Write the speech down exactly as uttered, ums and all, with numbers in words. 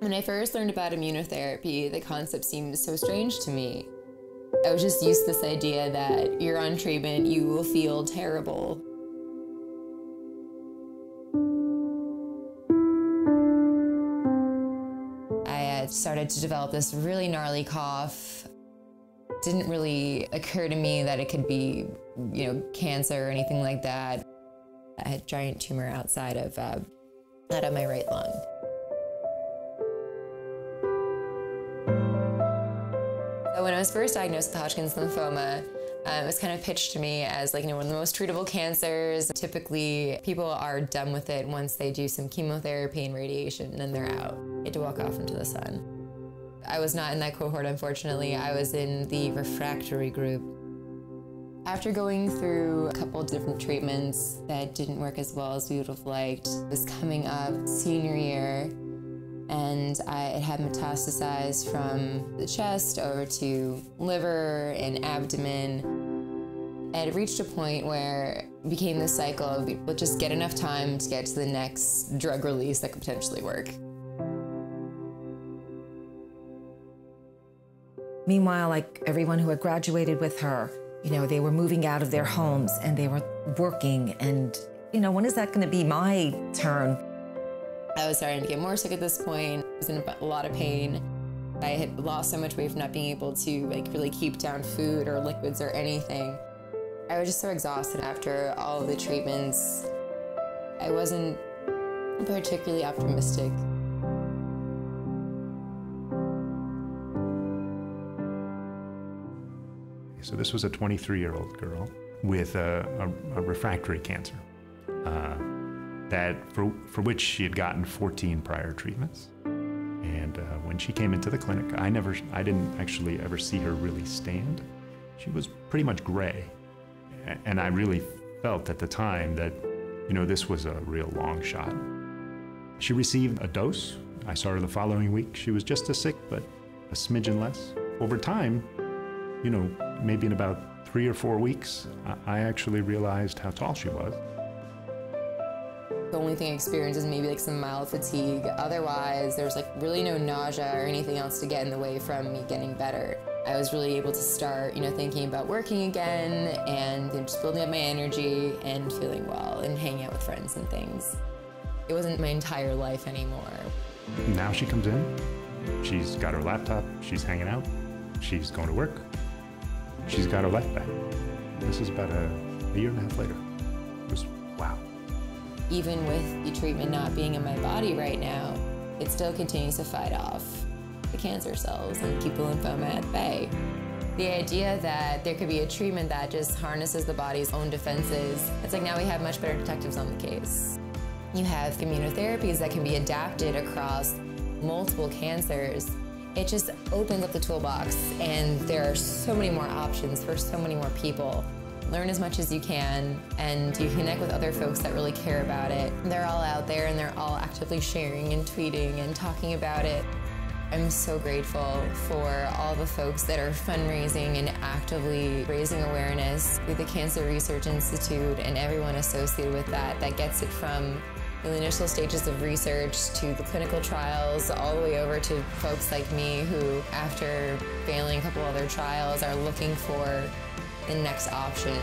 When I first learned about immunotherapy, the concept seemed so strange to me. I was just used to this idea that you're on treatment, you will feel terrible. I started to develop this really gnarly cough. It didn't really occur to me that it could be, you know, cancer or anything like that. I had a giant tumor outside of, uh, out of my right lung. When I was first diagnosed with Hodgkin's lymphoma, um, it was kind of pitched to me as like, you know, one of the most treatable cancers. Typically, people are done with it once they do some chemotherapy and radiation, and then they're out. You had to walk off into the sun. I was not in that cohort, unfortunately. I was in the refractory group. After going through a couple different treatments that didn't work as well as we would have liked, it was coming up senior year, and I, it had metastasized from the chest over to liver and abdomen. It reached a point where it became this cycle of, we'll just get enough time to get to the next drug release that could potentially work. Meanwhile, like everyone who had graduated with her, you know, they were moving out of their homes and they were working and, you know, when is that gonna be my turn? I was starting to get more sick at this point. I was in a lot of pain. I had lost so much weight from not being able to like really keep down food or liquids or anything. I was just so exhausted after all of the treatments. I wasn't particularly optimistic. So this was a twenty-three-year-old girl with a, a, a refractory cancer. Uh, that for, for which she had gotten fourteen prior treatments. And uh, when she came into the clinic, I never, I didn't actually ever see her really stand. She was pretty much gray. And I really felt at the time that, you know, this was a real long shot. She received a dose. I saw her the following week. She was just as sick, but a smidgen less. Over time, you know, maybe in about three or four weeks, I actually realized how tall she was. The only thing I experienced is maybe like some mild fatigue. Otherwise, there was like really no nausea or anything else to get in the way from me getting better. I was really able to start, you know, thinking about working again and just building up my energy and feeling well and hanging out with friends and things. It wasn't my entire life anymore. Now she comes in, she's got her laptop, she's hanging out, she's going to work, she's got her life back. This is about a, a year and a half later. It was, wow. Even with the treatment not being in my body right now, it still continues to fight off the cancer cells and keep the lymphoma at bay. The idea that there could be a treatment that just harnesses the body's own defenses, it's like now we have much better detectives on the case. You have immunotherapies that can be adapted across multiple cancers. It just opens up the toolbox, and there are so many more options for so many more people. Learn as much as you can, and you connect with other folks that really care about it. They're all out there, and they're all actively sharing and tweeting and talking about it. I'm so grateful for all the folks that are fundraising and actively raising awareness through the Cancer Research Institute and everyone associated with that, that gets it from the initial stages of research to the clinical trials, all the way over to folks like me who, after failing a couple other trials, are looking for the next option.